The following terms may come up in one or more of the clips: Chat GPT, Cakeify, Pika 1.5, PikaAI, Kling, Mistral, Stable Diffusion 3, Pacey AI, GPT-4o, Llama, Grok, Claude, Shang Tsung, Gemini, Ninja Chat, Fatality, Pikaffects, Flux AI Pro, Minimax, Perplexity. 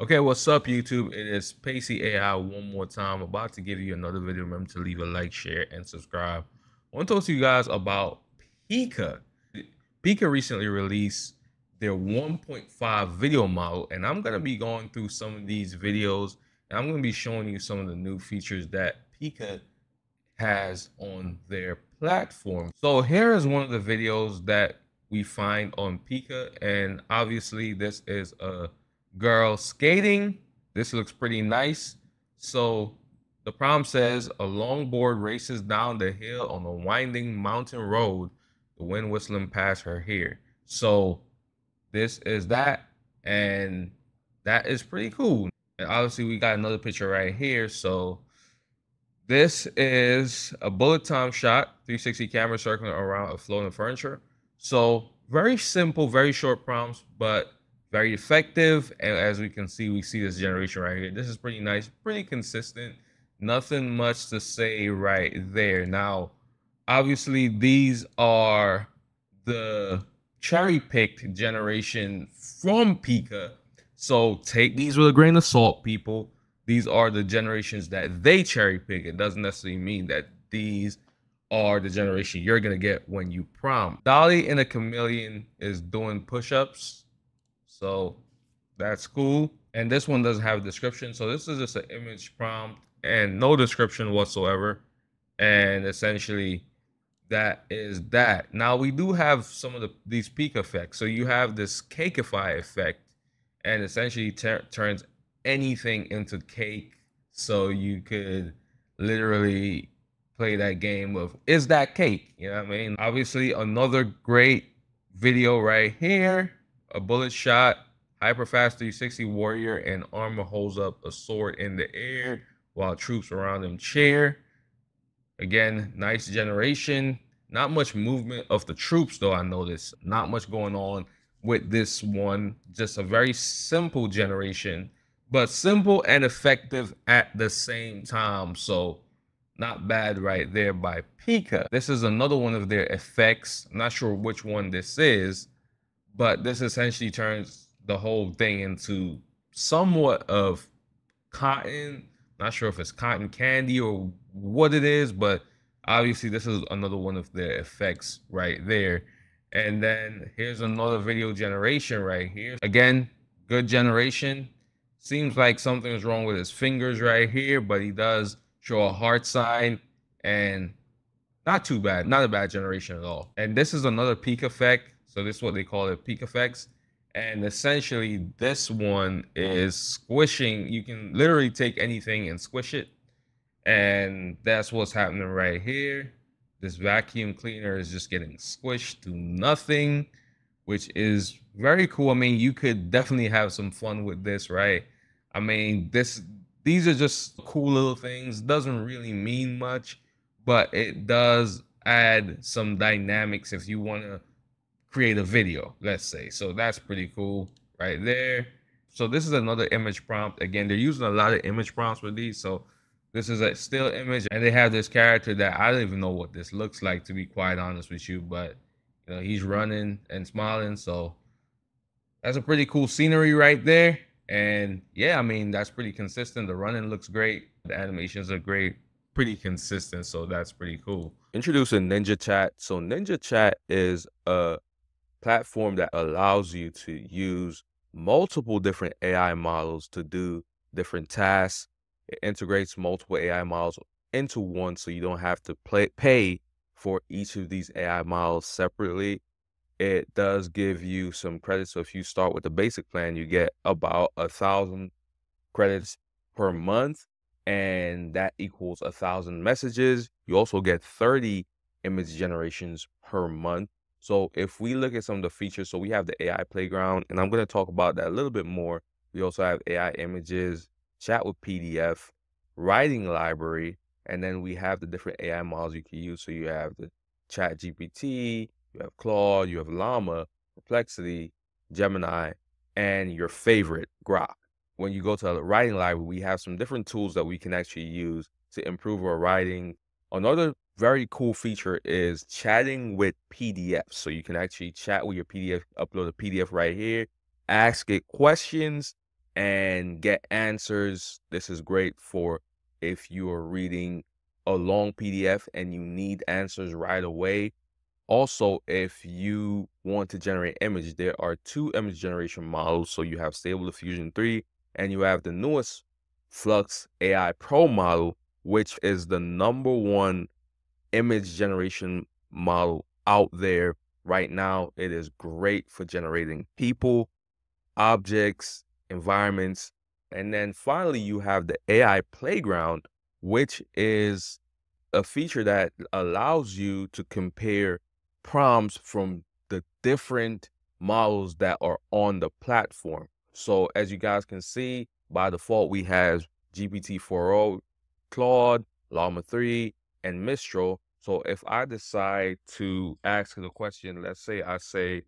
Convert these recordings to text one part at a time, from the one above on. Okay, what's up YouTube? It is Pacey AI one more time, about to give you another video. Remember to leave a like, share, and subscribe. I want to talk to you guys about Pika. Pika recently released their 1.5 video model, and I'm going to be going through some of these videos, and I'm going to be showing you some of the new features that Pika has on their platform. So here is one of the videos that we find on Pika, and obviously this is a girl skating. This looks pretty nice. So the prompt says a longboard races down the hill on a winding mountain road, the wind whistling past her hair. So this is that, and that is pretty cool. And obviously we got another picture right here. So this is a bullet time shot, 360 camera circling around a floating furniture. So very simple, very short prompts, but very effective. And as we can see, we see this generation right here. This is pretty nice, pretty consistent, nothing much to say right there. Now, obviously these are the cherry picked generation from Pika. So take these with a grain of salt, people. These are the generations that they cherry pick. It doesn't necessarily mean that these are the generation you're gonna get when you prompt. Dolly and a chameleon is doing push-ups. So that's cool. And this one doesn't have a description. So this is just an image prompt and no description whatsoever. And essentially that is that. Now we do have some of these peak effects. So you have this cakeify effect, and essentially turns anything into cake. So you could literally play that game of, is that cake? You know what I mean? Obviously another great video right here. A bullet shot, hyper fast 360 warrior and armor holds up a sword in the air while troops around him cheer. Again, nice generation. Not much movement of the troops though, I noticed. Not much going on with this one. Just a very simple generation, but simple and effective at the same time. So not bad right there by Pika. This is another one of their effects. I'm not sure which one this is, but this essentially turns the whole thing into somewhat of cotton. Not sure if it's cotton candy or what it is, but obviously this is another one of the effects right there. And then here's another video generation right here. Again, good generation. Seems like something is wrong with his fingers right here, but he does show a heart sign, and not too bad, not a bad generation at all. And this is another Pikaffect. So this is what they call it, Pikaffects. And essentially this one is squishing. You can literally take anything and squish it. And that's what's happening right here. This vacuum cleaner is just getting squished to nothing, which is very cool. I mean, you could definitely have some fun with this, right? I mean, these are just cool little things. Doesn't really mean much, but it does add some dynamics if you want to create a video, let's say. So that's pretty cool right there. So this is another image prompt. Again, they're using a lot of image prompts with these. So this is a still image, and they have this character that I don't even know what this looks like, to be quite honest with you, but you know, he's running and smiling. So that's a pretty cool scenery right there. And yeah, I mean, that's pretty consistent. The running looks great. The animations are great, pretty consistent. So that's pretty cool. Introducing Ninja Chat. So Ninja Chat is a platform that allows you to use multiple different AI models to do different tasks. It integrates multiple AI models into one, so you don't have to pay for each of these AI models separately. It does give you some credits. So if you start with the basic plan, you get about 1,000 credits per month, and that equals 1,000 messages. You also get 30 image generations per month. So if we look at some of the features, so we have the AI playground, and I'm going to talk about that a little bit more. We also have AI images, chat with PDF, writing library, and then we have the different AI models you can use. So you have the Chat GPT, you have Claude, you have Llama, Perplexity, Gemini, and your favorite, Grok. When you go to the writing library, we have some different tools that we can actually use to improve our writing. Another very cool feature is chatting with PDFs. So you can actually chat with your PDF, upload a PDF right here, ask it questions, and get answers. This is great for if you are reading a long PDF and you need answers right away. Also, if you want to generate image, there are two image generation models. So you have Stable Diffusion 3 and you have the newest Flux AI Pro model, which is the #1 image generation model out there right now. It is great for generating people, objects, environments. And then finally, you have the AI Playground, which is a feature that allows you to compare prompts from the different models that are on the platform. So as you guys can see, by default, we have GPT-4o, Claude, Llama 3, and Mistral. So if I decide to ask the question, let's say I say,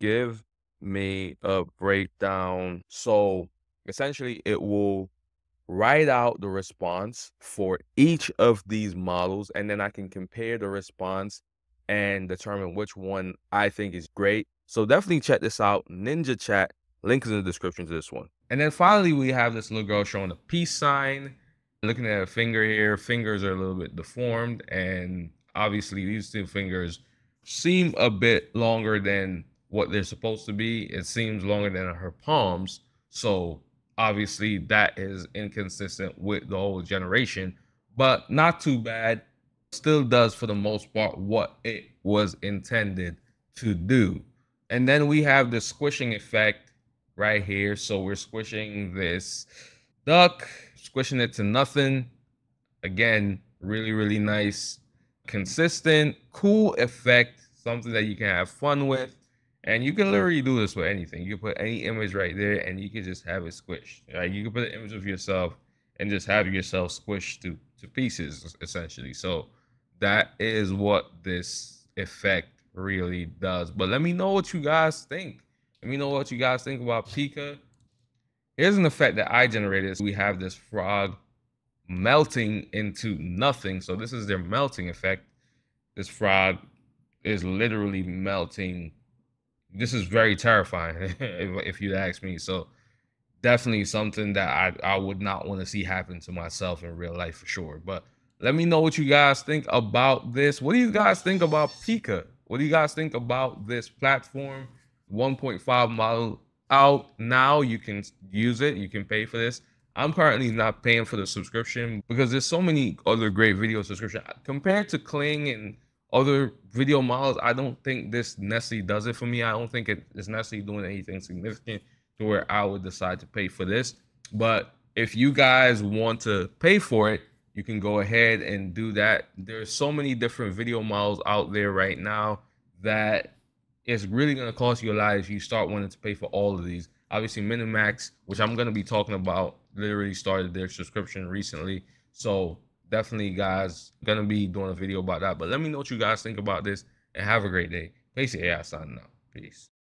give me a breakdown. So essentially it will write out the response for each of these models, and then I can compare the response and determine which one I think is great. So definitely check this out, Ninja Chat. Link is in the description to this one. And then finally, we have this little girl showing a peace sign, looking at a finger here. Fingers are a little bit deformed, and obviously these two fingers seem a bit longer than what they're supposed to be. It seems longer than her palms. So obviously that is inconsistent with the whole generation, but not too bad. Still does for the most part what it was intended to do. And then we have the squishing effect right here. So we're squishing this duck, squishing it to nothing. Again, really, really nice, consistent, cool effect, something that you can have fun with. And you can literally do this with anything. You can put any image right there and you can just have it squished. Right? You can put an image of yourself and just have yourself squished to pieces, essentially. So that is what this effect really does. But let me know what you guys think. Let me know what you guys think about Pika. Here's an effect that I generated. We have this frog melting into nothing. So this is their melting effect. This frog is literally melting. This is very terrifying if you ask me. So definitely something that I would not want to see happen to myself in real life for sure. But let me know what you guys think about this. What do you guys think about Pika? What do you guys think about this platform? 1.5 model out now. You can use it. You can pay for this. I'm currently not paying for the subscription because there's so many other great video subscription compared to Kling and other video models. I don't think this necessarily does it for me. I don't think it is necessarily doing anything significant to where I would decide to pay for this. But if you guys want to pay for it, you can go ahead and do that. There's so many different video models out there right now that it's really going to cost you a lot if you start wanting to pay for all of these. Obviously, Minimax, which I'm going to be talking about, literally started their subscription recently. So definitely, guys, gonna be doing a video about that. But let me know what you guys think about this, and have a great day. Pacey AI signing out. Peace.